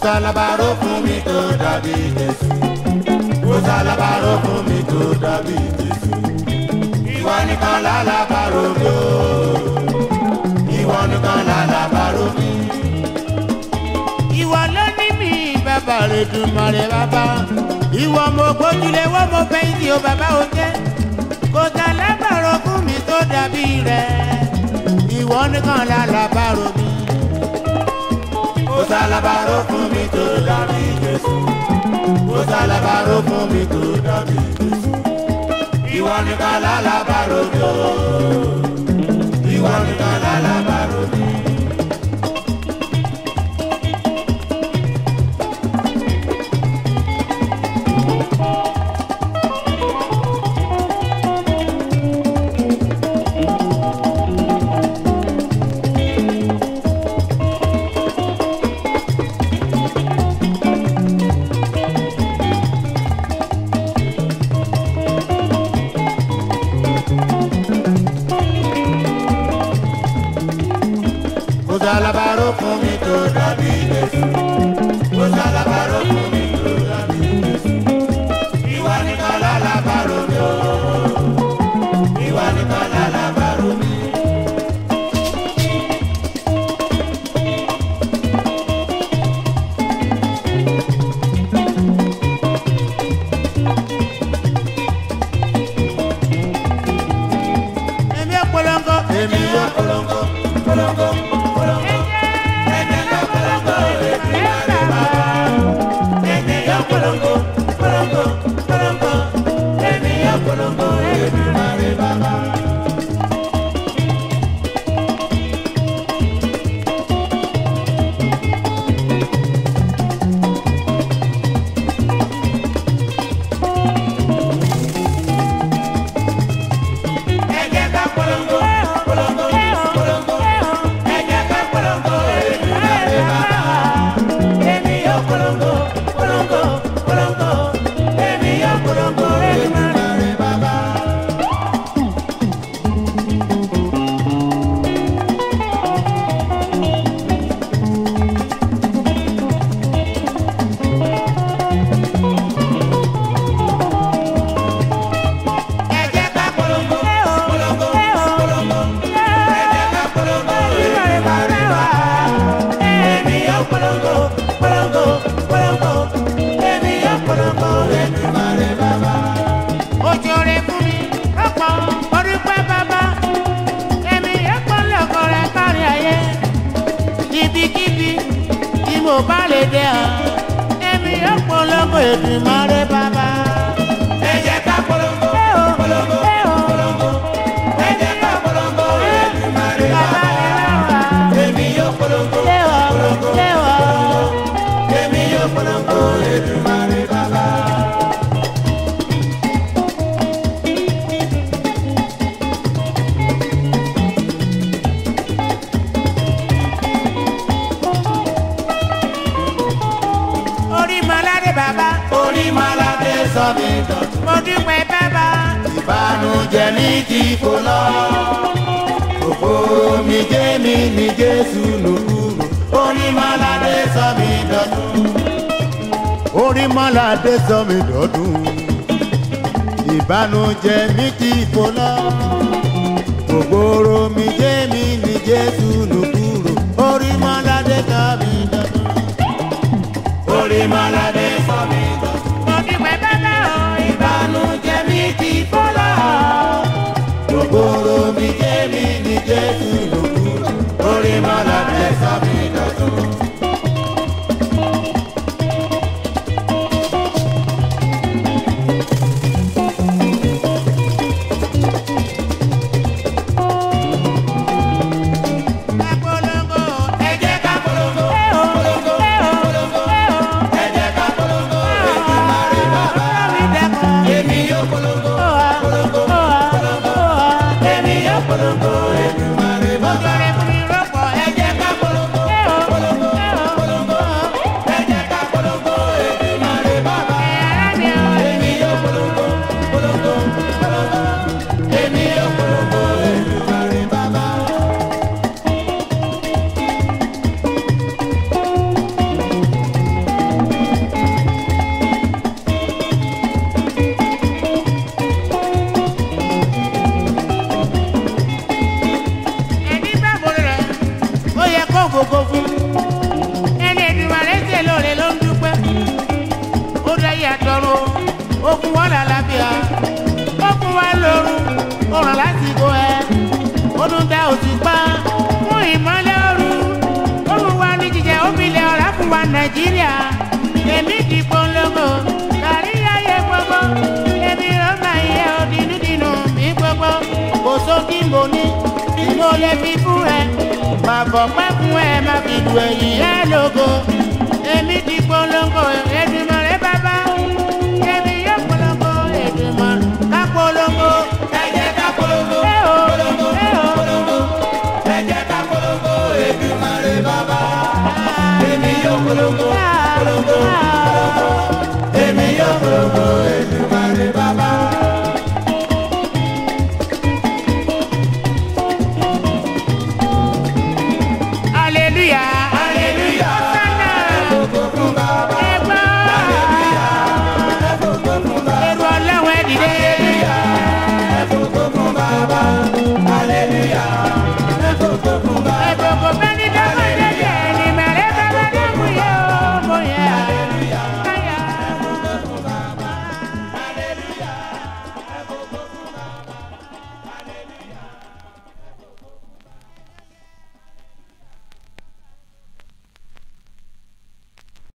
Osalabaro fún mi tó dàbí Jésù. Osalabaro fún mi tó dàbí Jésù. Ìwọ nìkan lálàbárò mi o. Ìwọ nìkan lálàbárò mi. Ìwọ ló ní mi bàbá rẹ̀ Èdùmàrè bàbá. Ìwọ mo gbójúlé wọ́n mo fẹ̀yìntì o bàbá o jẹ́. Osalabaro fún mi tó dàbí rẹ̀. Ìwọ nìkan lálàbárò mi. Osalabaro fún mi tó dàbí Jésù. Osalabaro fún mi tó dàbí Jésù. Ìwọ nìkan lálàbárò mi o. Ìwọ nìkan lálàbárò mi. Osalabaro fún mi tó dàbí Jésù. Osalabaro fún mi tó dàbí Jésù. Ìwọ nìkan lálàbárò mi o. Ìwọ nìkan lálàbárò mi. Èmi ò polongo. Èmi ò polongo. Polongo. Èmi ò polongo Èdùmàrè bàbá. Ẹ jẹ́ ká polongo, polongo, polongo. Ẹ jẹ́ ká polongo Èdùmàrè bàbá. Èmi ò polongo, polongo, polongo. Èmi ò polongo Èdùmàrè bàbá. Mo dúpẹ́ bàbá. Ìbànújẹ́ mi ti fò lọ. Òfò mi jẹ́ mi ní Jésù lòkùrù. Orímọládé sọ mi dọ̀tun. Orímọládé sọ mi dọ̀tun. Ìbànújẹ́ mi ti fò lọ. Ògbóró mi jẹ́ mi ní Jésù lòkùrù. Orímọládé sọ mi dọ̀tun. Orímọládé sọ mi dọ̀tun. Ògbóró mi jẹ́ mi ní Jésù lòkùrù. Orímọládé sọ mi dọ̀tun. Ẹ jẹ́ ká polongo, polongo, polongo. Ẹ jẹ́ ká fún wa lálàáfíà ó fún wa lóru ó ràn lásìkò ẹ ó tún dá òṣùpá fún ìmọ́lẹ̀ òru ó fún wa ní jíjẹ ó fi ilẹ̀ ọ̀rá fún wa Nàìjíríà èmi dìbò lógo kárí ayé gbogbo èmi ló máa yẹ òdìdínú mi gbogbo kò sókè mo ní inú olè fífú ẹ máa bọ̀ pẹ́ fún ẹ máa fi dùn ẹ̀yìn ẹ lógo èmi dìbò lógo ẹ̀dùnmọ́. Hello.